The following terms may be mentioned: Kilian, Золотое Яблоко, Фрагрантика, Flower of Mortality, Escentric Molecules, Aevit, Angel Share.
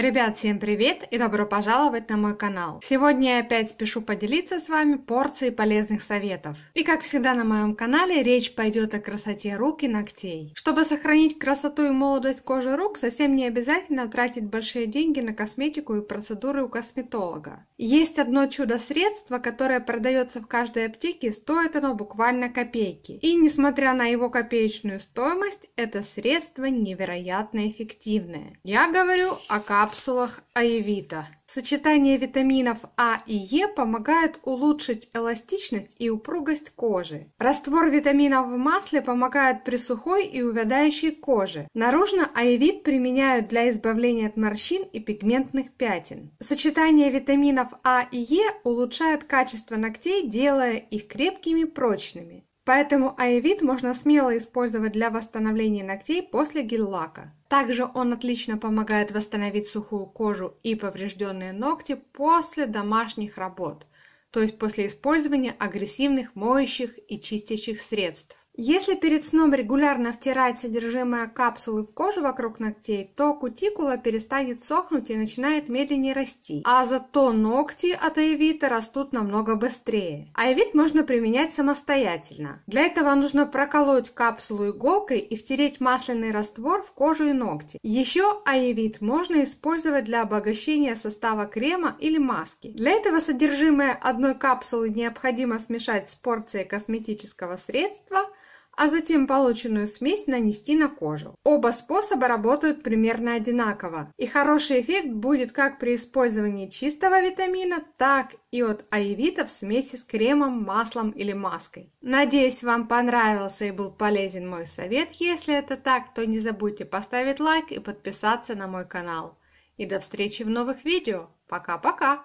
Ребят, всем привет и добро пожаловать на мой канал. Сегодня я опять спешу поделиться с вами порцией полезных советов. И как всегда на моем канале речь пойдет о красоте рук и ногтей. Чтобы сохранить красоту и молодость кожи рук, совсем не обязательно тратить большие деньги на косметику и процедуры у косметолога. Есть одно чудо-средство, которое продается в каждой аптеке, и стоит оно буквально копейки. И несмотря на его копеечную стоимость, это средство невероятно эффективное. Я говорю о капсулах Аевита. Сочетание витаминов А и Е помогает улучшить эластичность и упругость кожи. Раствор витаминов в масле помогает при сухой и увядающей коже. Наружно Аевит применяют для избавления от морщин и пигментных пятен. Сочетание витаминов А и Е улучшает качество ногтей, делая их крепкими и прочными. Поэтому Аевит можно смело использовать для восстановления ногтей после гель-лака. Также он отлично помогает восстановить сухую кожу и поврежденные ногти после домашних работ, то есть после использования агрессивных моющих и чистящих средств. Если перед сном регулярно втирать содержимое капсулы в кожу вокруг ногтей, то кутикула перестанет сохнуть и начинает медленнее расти, а зато ногти от Аевита растут намного быстрее. Аевит можно применять самостоятельно. Для этого нужно проколоть капсулу иголкой и втереть масляный раствор в кожу и ногти. Еще Аевит можно использовать для обогащения состава крема или маски. Для этого содержимое одной капсулы необходимо смешать с порцией косметического средства, а затем полученную смесь нанести на кожу. Оба способа работают примерно одинаково, и хороший эффект будет как при использовании чистого витамина, так и от Аевита в смеси с кремом, маслом или маской. Надеюсь, вам понравился и был полезен мой совет. Если это так, то не забудьте поставить лайк и подписаться на мой канал. И до встречи в новых видео. Пока-пока!